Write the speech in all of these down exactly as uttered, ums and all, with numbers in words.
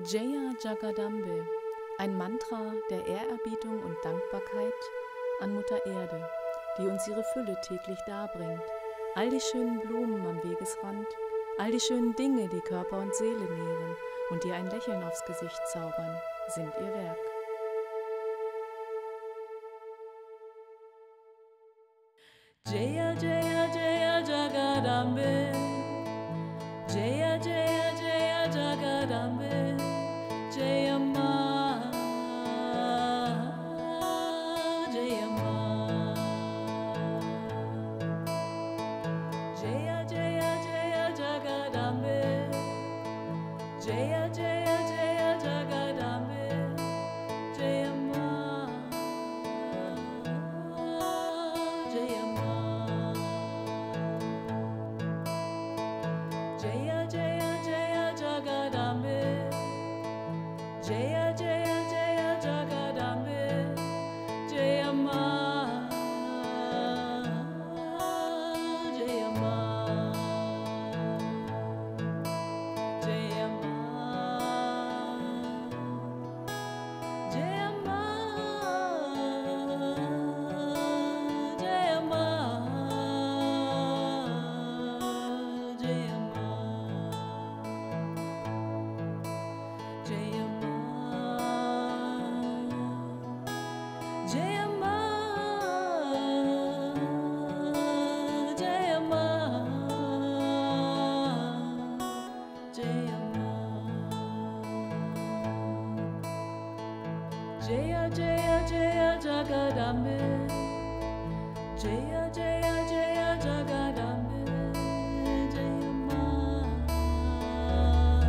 Jaya Jagadambe, ein Mantra der Ehrerbietung und Dankbarkeit an Mutter Erde, die uns ihre Fülle täglich darbringt. All die schönen Blumen am Wegesrand, all die schönen Dinge, die Körper und Seele nähren und ihr ein Lächeln aufs Gesicht zaubern, sind ihr Werk. Jaya Jaya Jaya Jagadambe, Jaya Jaya Jaya Jagadambe, Jaya Ma, Jaya Ma. Jaya Jaya Jaya Jagadambe, Jaya Jaya Jaya Jagadambe, Jaya Ma, Jaya Ma. Jaya Jaya Jaya Jagadambe, Jaya Jaya Jaya Jagadambe, Jaya Ma, Jaya Ma, Jaya Ma, Jaya Ma, Jaya Ma, Jaya Ma. Jaya Jaya Jaya Jagadambe, Jaya Jaya Jaya Jagadambe, Jaya Ma,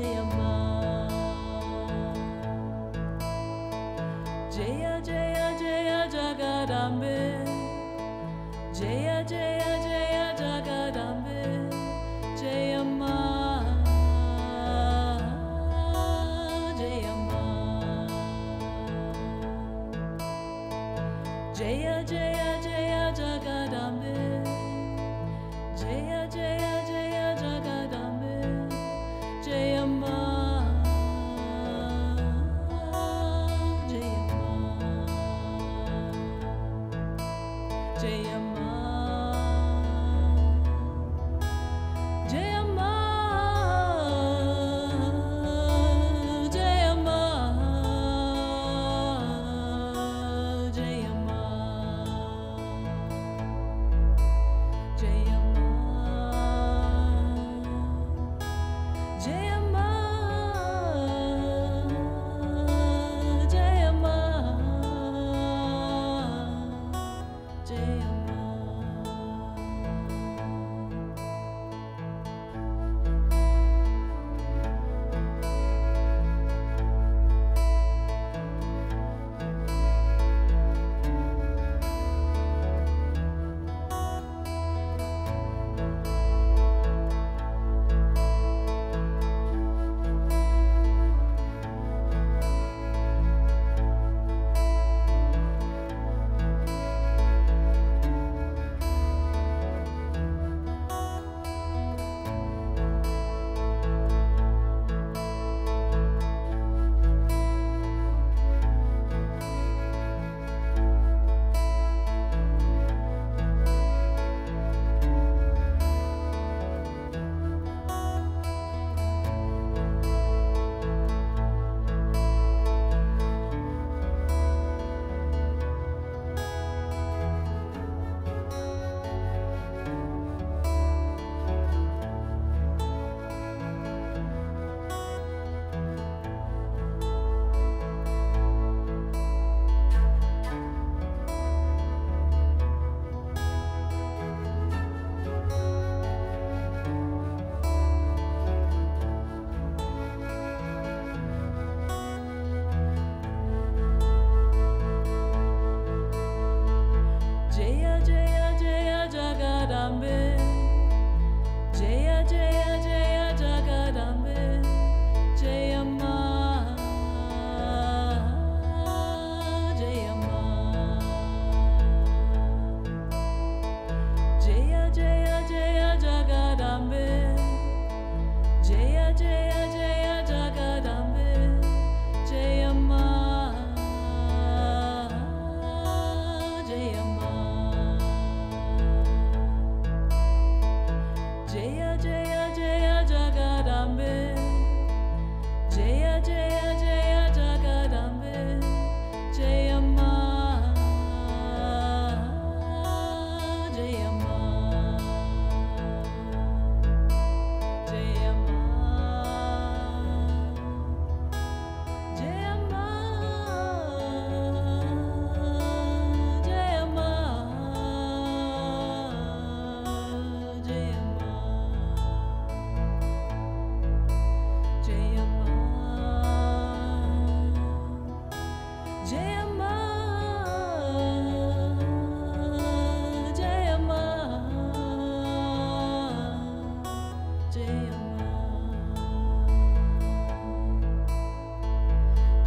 Jaya Ma. Jaya Jaya Jaya Jagadambe, Jaya Jaya Jaya Jagadambe, Jaya Ma. Jaya Jaya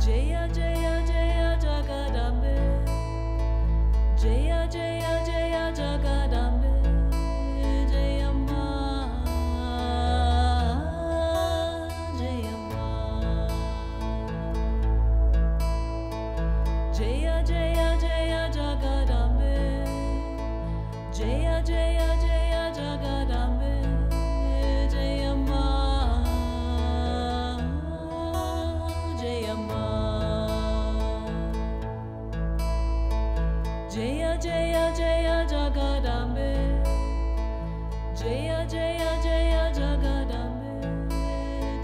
Jaya Jaya Jaya Jagadambe, Jaya Jaya Jaya Jagadambe, Jaya Ma, Jaya Ma, Jaya Jaya Jaya Jagadambe, Jaya Jaya Jaya Jagadambe, Jaya Ma, Jaya Ma. Jaya Jaya Jaya Jagadambe, Jaya Jaya Jaya Jagadambe,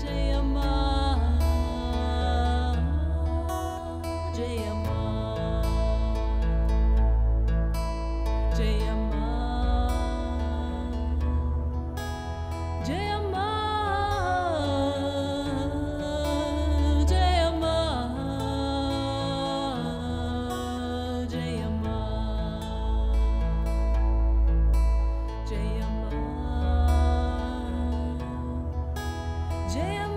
Jaya Ma, Jaya Ma, Jaya Ma, Jaya Ma, Jaya Ma, Jaya Ma. Jaya Ma, Jaya